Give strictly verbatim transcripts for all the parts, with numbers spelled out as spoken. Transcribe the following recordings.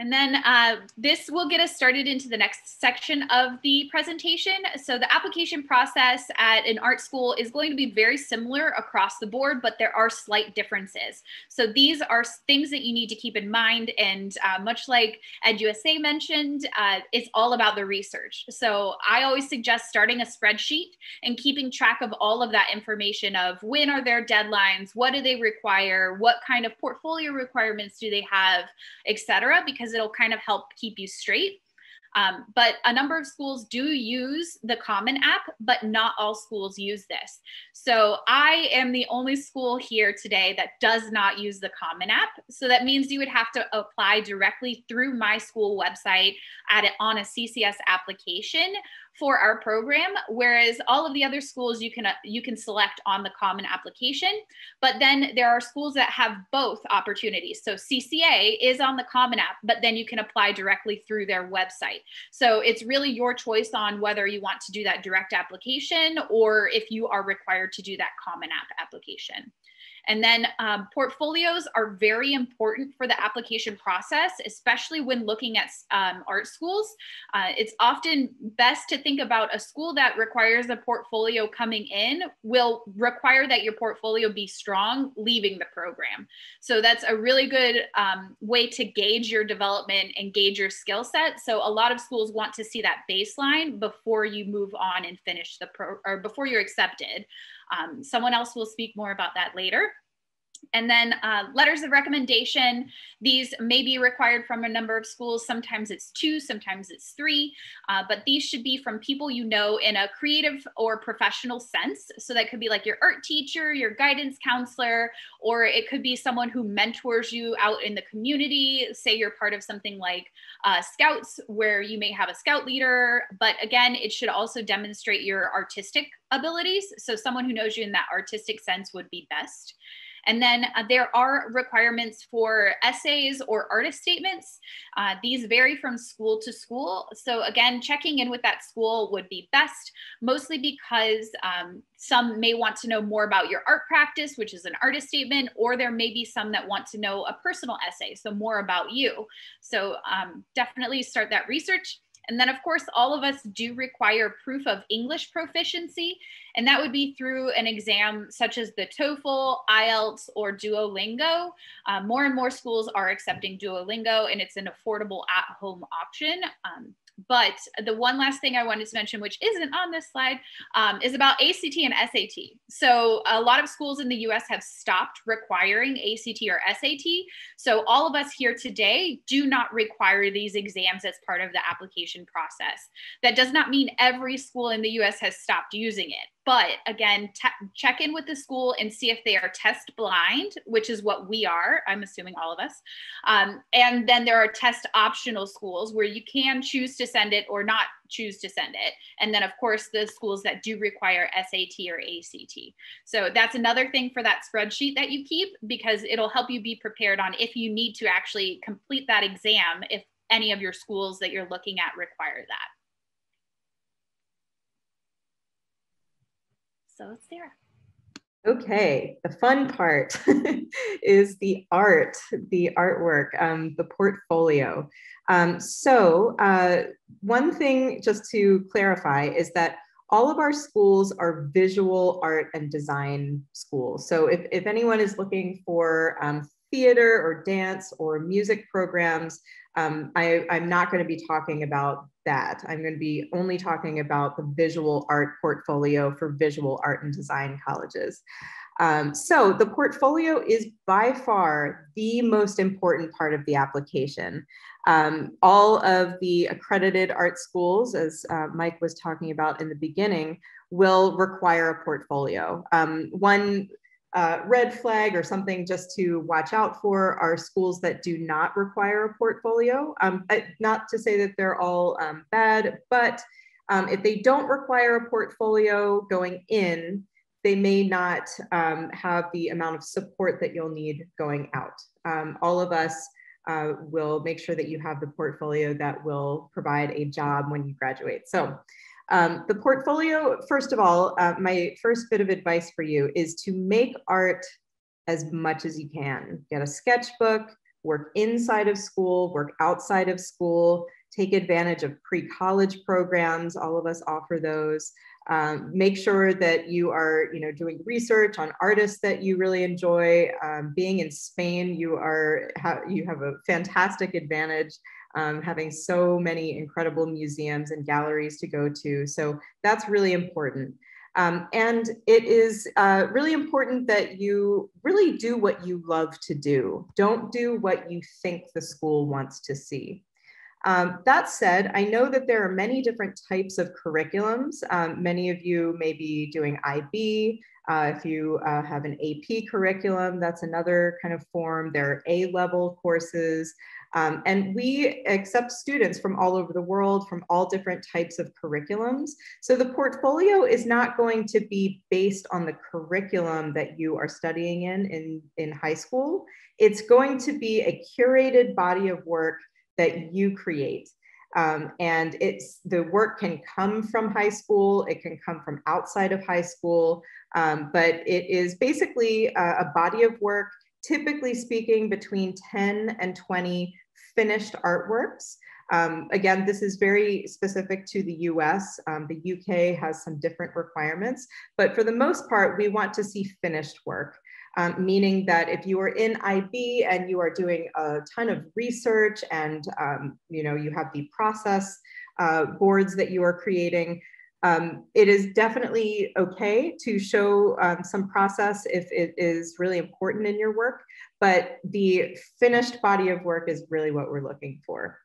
And then uh, this will get us started into the next section of the presentation. So the application process at an art school is going to be very similar across the board, but there are slight differences. So these are things that you need to keep in mind. And uh, much like EdUSA mentioned, uh, it's all about the research. So I always suggest starting a spreadsheet and keeping track of all of that information of when are their deadlines, what do they require, what kind of portfolio requirements do they have, et cetera, because it'll kind of help keep you straight. Um, but a number of schools do use the Common App, but not all schools use this. So I am the only school here today that does not use the Common App. So that means you would have to apply directly through my school website at it on a C C S application for our program, whereas all of the other schools you can, you can select on the Common application. But then there are schools that have both opportunities. So C C A is on the Common App, but then you can apply directly through their website. So it's really your choice on whether you want to do that direct application or if you are required to do that Common App application. And then um, portfolios are very important for the application process, especially when looking at um, art schools. Uh, it's often best to think about a school that requires a portfolio coming in will require that your portfolio be strong leaving the program. So that's a really good um, way to gauge your development and gauge your skill set. So a lot of schools want to see that baseline before you move on and finish the pro or before you're accepted. Um, someone else will speak more about that later. And then uh, letters of recommendation. These may be required from a number of schools. Sometimes it's two, sometimes it's three, uh, but these should be from people you know in a creative or professional sense. So that could be like your art teacher, your guidance counselor, or it could be someone who mentors you out in the community. Say you're part of something like uh, Scouts, where you may have a Scout leader, but again, it should also demonstrate your artistic abilities. So someone who knows you in that artistic sense would be best. And then uh, there are requirements for essays or artist statements. Uh, these vary from school to school. So again, checking in with that school would be best, mostly because um, some may want to know more about your art practice, which is an artist statement, or there may be some that want to know a personal essay, so more about you. So um, definitely start that research. And then, of course, all of us do require proof of English proficiency, and that would be through an exam such as the TOEFL, I E L T S, or Duolingo. Uh, more and more schools are accepting Duolingo, and it's an affordable at-home option. Um, but the one last thing I wanted to mention, which isn't on this slide, um, is about A C T and S A T. So a lot of schools in the U S have stopped requiring A C T or S A T. So all of us here today do not require these exams as part of the application process. That does not mean every school in the U S has stopped using it. But again, check in with the school and see if they are test blind, which is what we are, I'm assuming all of us. Um, and then there are test optional schools where you can choose to send it or not choose to send it. And then of course, the schools that do require S A T or A C T. So that's another thing for that spreadsheet that you keep, because it'll help you be prepared on if you need to actually complete that exam, if any of your schools that you're looking at require that. So it's there. Okay, the fun part is the art, the artwork, um, the portfolio. Um, so uh, one thing just to clarify is that all of our schools are visual art and design schools. So if, if anyone is looking for um, theater or dance or music programs, um, I, I'm not going to be talking about that. I'm going to be only talking about the visual art portfolio for visual art and design colleges. Um, so the portfolio is by far the most important part of the application. Um, all of the accredited art schools, as uh, Mike was talking about in the beginning, will require a portfolio. Um, one Uh, red flag or something just to watch out for are schools that do not require a portfolio. Um, not to say that they're all um, bad, but um, if they don't require a portfolio going in, they may not um, have the amount of support that you'll need going out. Um, all of us uh, will make sure that you have the portfolio that will provide a job when you graduate. So. Um, the portfolio, first of all, uh, my first bit of advice for you is to make art as much as you can. Get a sketchbook, work inside of school, work outside of school, take advantage of pre-college programs. All of us offer those. Um, make sure that you are, you know, doing research on artists that you really enjoy. Um, being in Spain, you are ha you have a fantastic advantage, um, having so many incredible museums and galleries to go to. So that's really important. Um, and it is uh, really important that you really do what you love to do. Don't do what you think the school wants to see. Um, that said, I know that there are many different types of curriculums. Um, many of you may be doing I B. Uh, if you uh, have an A P curriculum, that's another kind of form. There are A-level courses. Um, and we accept students from all over the world, from all different types of curriculums. So the portfolio is not going to be based on the curriculum that you are studying in, in, in high school. It's going to be a curated body of work that you create. Um, and it's, the work can come from high school, it can come from outside of high school, um, but it is basically a, a body of work, typically speaking between ten and twenty finished artworks. Um, again, this is very specific to the U S. Um, the U K has some different requirements, but for the most part, we want to see finished work. Um, meaning that if you are in I B and you are doing a ton of research and um, you know, you have the process uh, boards that you are creating, um, it is definitely okay to show um, some process if it is really important in your work, but the finished body of work is really what we're looking for.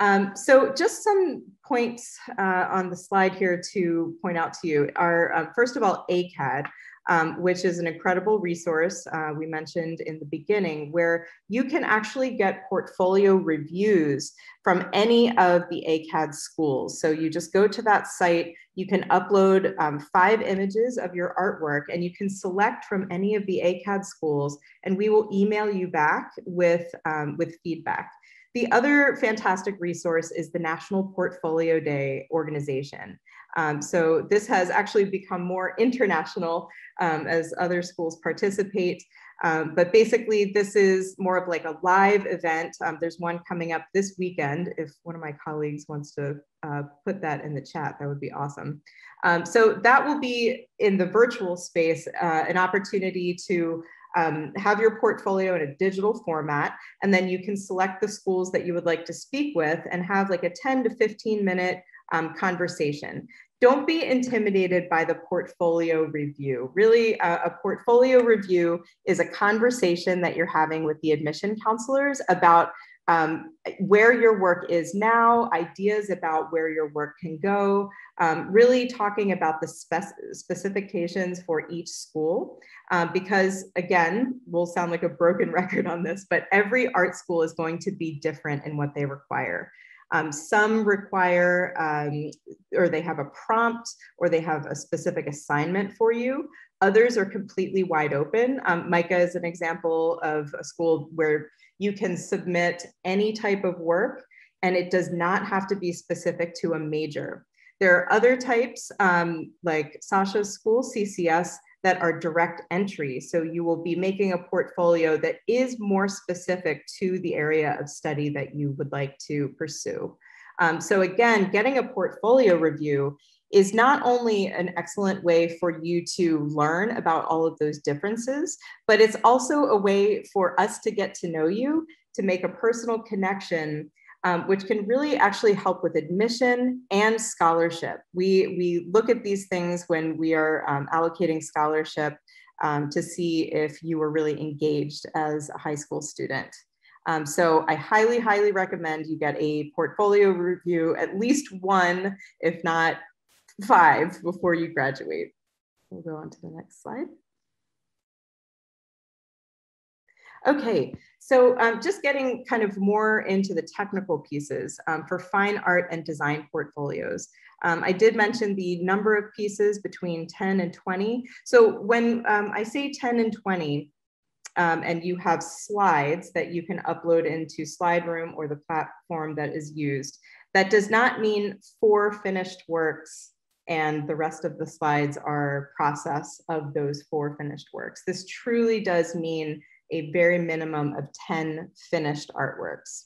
Um, so just some points uh, on the slide here to point out to you are, uh, first of all, A C A D. Um, which is an incredible resource uh, we mentioned in the beginning, where you can actually get portfolio reviews from any of the A C A D schools. So you just go to that site, you can upload um, five images of your artwork, and you can select from any of the A C A D schools, and we will email you back with, um, with feedback. The other fantastic resource is the National Portfolio Day organization. Um, so this has actually become more international um, as other schools participate. Um, but basically, this is more of like a live event. Um, there's one coming up this weekend. If one of my colleagues wants to uh, put that in the chat, that would be awesome. Um, so that will be in the virtual space, uh, an opportunity to Um, have your portfolio in a digital format, and then you can select the schools that you would like to speak with and have like a ten to fifteen minute um, conversation. Don't be intimidated by the portfolio review. Really, uh, a portfolio review is a conversation that you're having with the admission counselors about Um, where your work is now, ideas about where your work can go, um, really talking about the spec specifications for each school, uh, because again, we'll sound like a broken record on this, but every art school is going to be different in what they require. Um, some require, um, or they have a prompt, or they have a specific assignment for you. Others are completely wide open. Um, MICA is an example of a school where you can submit any type of work, and it does not have to be specific to a major. There are other types, um, like Sasha's school, C C S, that are direct entry. So you will be making a portfolio that is more specific to the area of study that you would like to pursue. Um, so again, getting a portfolio review is not only an excellent way for you to learn about all of those differences, but it's also a way for us to get to know you, to make a personal connection, um, which can really actually help with admission and scholarship. We, we look at these things when we are um, allocating scholarship um, to see if you were really engaged as a high school student. Um, so I highly, highly recommend you get a portfolio review, at least one, if not five, before you graduate. We'll go on to the next slide. Okay, so um, just getting kind of more into the technical pieces um, for fine art and design portfolios. Um, I did mention the number of pieces between ten and twenty. So when um, I say ten and twenty, Um, and you have slides that you can upload into SlideRoom or the platform that is used. That does not mean four finished works and the rest of the slides are process of those four finished works. This truly does mean a very minimum of ten finished artworks.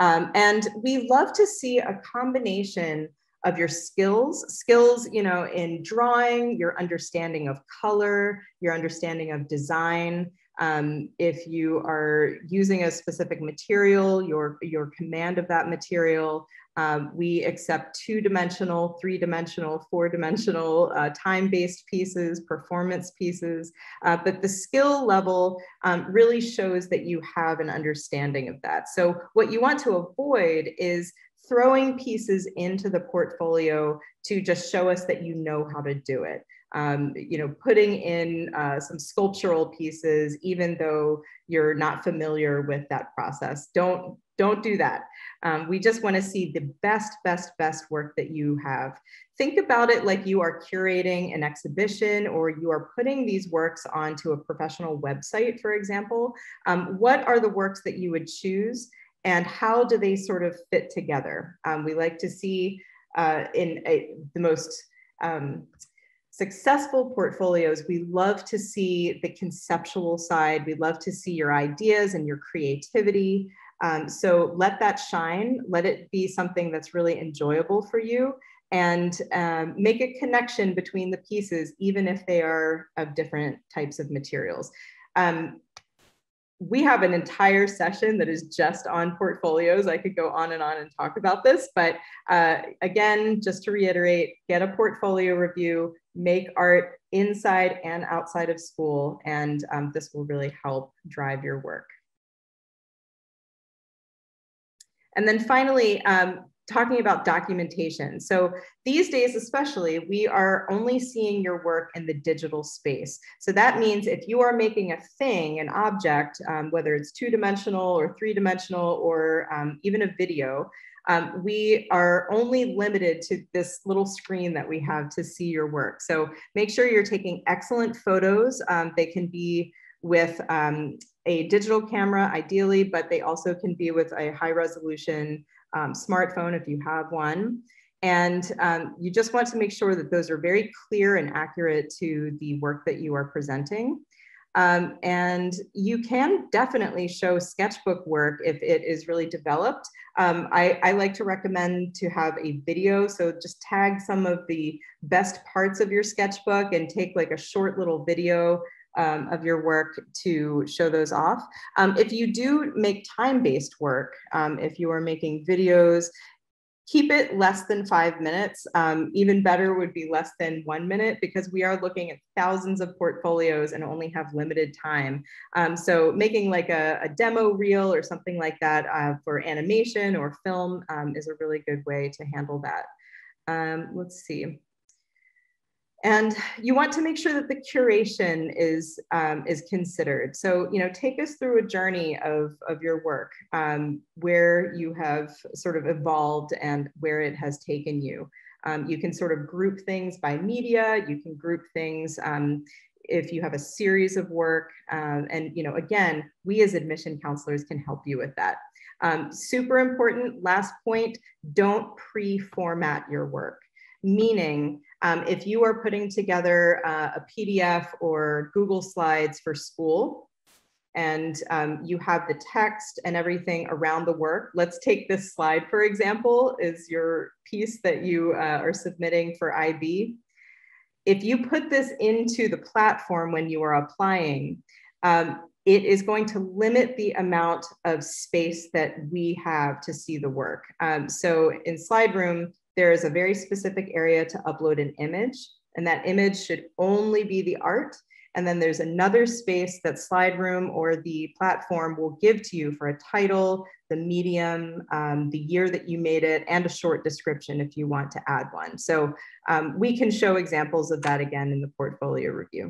Um, and we love to see a combination of your skills, skills, you know, in drawing, your understanding of color, your understanding of design. Um, if you are using a specific material, your, your command of that material. Um, we accept two-dimensional, three-dimensional, four-dimensional, uh, time-based pieces, performance pieces, uh, but the skill level um, really shows that you have an understanding of that. So what you want to avoid is throwing pieces into the portfolio to just show us that you know how to do it. Um, you know, putting in uh, some sculptural pieces, even though you're not familiar with that process. Don't, don't do that. Um, we just want to see the best, best, best work that you have. Think about it like you are curating an exhibition or you are putting these works onto a professional website, for example. Um, what are the works that you would choose and how do they sort of fit together? Um, we like to see uh, in a, the most um, successful portfolios, we love to see the conceptual side. We love to see your ideas and your creativity. Um, so let that shine, let it be something that's really enjoyable for you, and um, make a connection between the pieces, even if they are of different types of materials. Um, We have an entire session that is just on portfolios. I could go on and on and talk about this, but uh, again, just to reiterate, get a portfolio review, make art inside and outside of school, and um, this will really help drive your work. And then finally, um, talking about documentation. So these days, especially, we are only seeing your work in the digital space. So that means if you are making a thing, an object, um, whether it's two-dimensional or three-dimensional or um, even a video, um, we are only limited to this little screen that we have to see your work. So make sure you're taking excellent photos. Um, they can be with um, a digital camera, ideally, but they also can be with a high-resolution Um, smartphone if you have one. And um, you just want to make sure that those are very clear and accurate to the work that you are presenting. Um, and you can definitely show sketchbook work if it is really developed. Um, I, I like to recommend to have a video. So just tag some of the best parts of your sketchbook and take like a short little video Um, of your work to show those off. Um, if you do make time-based work, um, if you are making videos, keep it less than five minutes. Um, even better would be less than one minute because we are looking at thousands of portfolios and only have limited time. Um, so making like a, a demo reel or something like that uh, for animation or film um, is a really good way to handle that. Um, let's see. And you want to make sure that the curation is, um, is considered. So, you know, take us through a journey of, of your work, um, where you have sort of evolved and where it has taken you. Um, you can sort of group things by media, you can group things um, if you have a series of work. Um, and, you know, again, we as admission counselors can help you with that. Um, super important, last point, don't pre-format your work, meaning, Um, if you are putting together uh, a P D F or Google Slides for school, and um, you have the text and everything around the work, let's take this slide, for example, is your piece that you uh, are submitting for I B. If you put this into the platform when you are applying, um, it is going to limit the amount of space that we have to see the work. Um, so in SlideRoom, there is a very specific area to upload an image, and that image should only be the art. And then there's another space that SlideRoom or the platform will give to you for a title, the medium, um, the year that you made it, and a short description if you want to add one. So um, we can show examples of that again in the portfolio review.